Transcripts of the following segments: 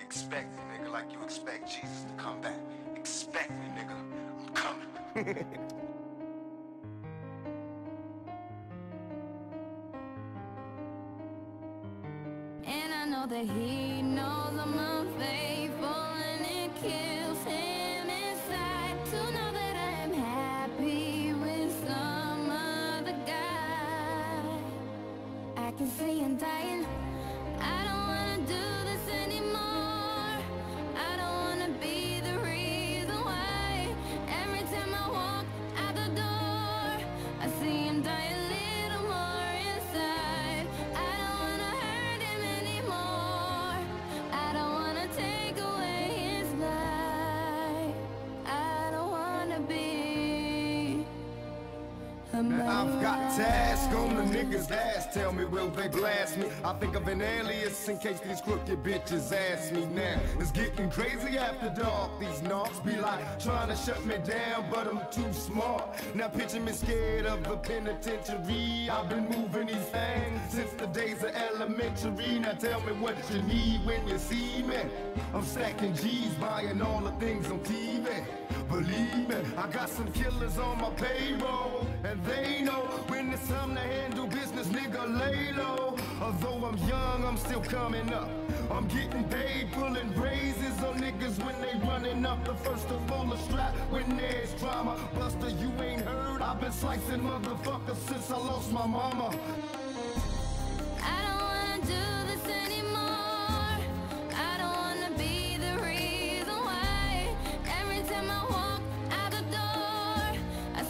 Expect me, nigga, like you expect Jesus to come back. Expect me, nigga. I'm coming. And I know that he knows I'm unfaithful, and it kills him inside to know that I am happy with some other guy. I can see him dying. I don't wanna do this anymore. I don't wanna be the reason why. Every time I walk out the door, I see him dying. I've got tasks on the niggas' ass. Tell me, will they blast me? I think of an alias in case these crooked bitches ask me now. It's getting crazy after dark. These knocks be like trying to shut me down, but I'm too smart. Now picture me scared of the penitentiary. I've been moving these things since the days of elementary. Now tell me what you need when you see me. I'm stacking G's, buying all the things I'm keeping. Believe me, I got some killers on my payroll, and they know when it's time to handle business, nigga, lay low. Although I'm young, I'm still coming up. I'm getting paid, pulling raises on niggas when they running up. The first to roll a strap when there's drama. Buster, you ain't heard, I've been slicing motherfuckers since I lost my mama. I don't wanna do this anymore. I don't wanna be the reason why. Every time I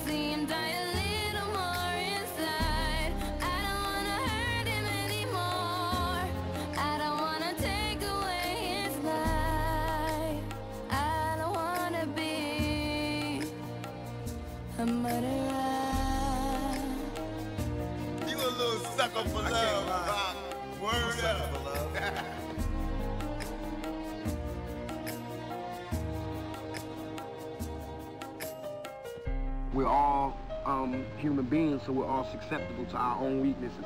see him die a little more inside. I don't wanna hurt him anymore. I don't wanna take away his life. I don't wanna be a murderer. You a little sucker for love. Word up for love. We're all human beings, so we're all susceptible to our own weaknesses.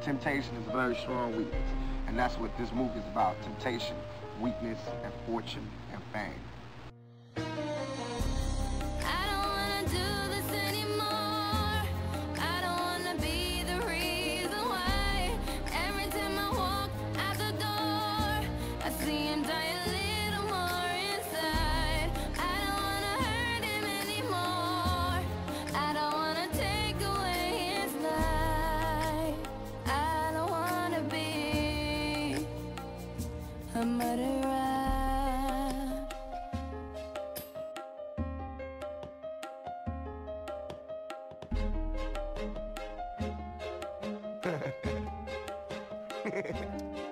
Temptation is a very strong weakness, and that's what this movie is about. Temptation, weakness, and fortune, and fame. I don't wanna do this anymore. I don't wanna be the reason why. Every time I walk out the door, I see him dying. A murderer.